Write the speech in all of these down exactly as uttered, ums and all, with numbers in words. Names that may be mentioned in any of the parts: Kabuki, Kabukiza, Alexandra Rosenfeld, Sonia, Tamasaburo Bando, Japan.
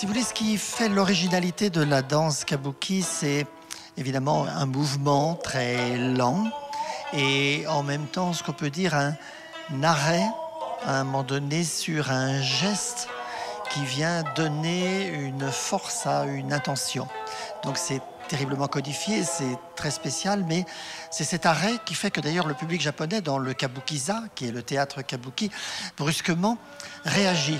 Si vous voulez, ce qui fait l'originalité de la danse kabuki, c'est évidemment un mouvement très lent et en même temps, ce qu'on peut dire, un arrêt à un moment donné sur un geste qui vient donner une force à une intention. Donc c'est terriblement codifié, c'est très spécial, mais c'est cet arrêt qui fait que d'ailleurs le public japonais dans le Kabukiza, qui est le théâtre kabuki, brusquement réagit.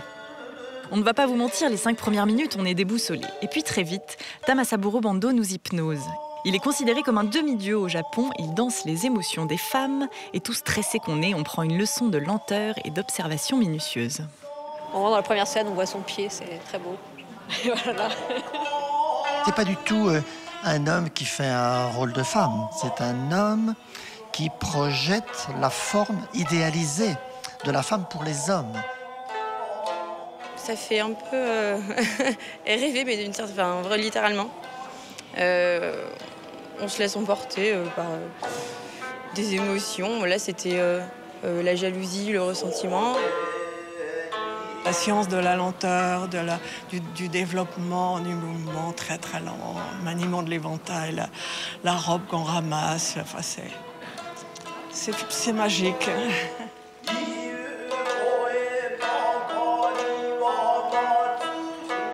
On ne va pas vous mentir, les cinq premières minutes, on est déboussolés. Et puis très vite, Tamasaburo Bando nous hypnose. Il est considéré comme un demi-dieu au Japon, il danse les émotions des femmes, et tout stressé qu'on est, on prend une leçon de lenteur et d'observation minutieuse. On rentre dans la première scène, on voit son pied, c'est très beau. Voilà. C'est pas du tout euh, un homme qui fait un rôle de femme, c'est un homme qui projette la forme idéalisée de la femme pour les hommes. Ça fait un peu euh, rêver, mais d'une certaine, enfin, vrai, littéralement. Euh, on se laisse emporter euh, par euh, des émotions. Là, c'était euh, euh, la jalousie, le ressentiment. La science de la lenteur, de la, du, du développement, du mouvement très très lent, le maniement de l'éventail, la, la robe qu'on ramasse, enfin, c'est magique.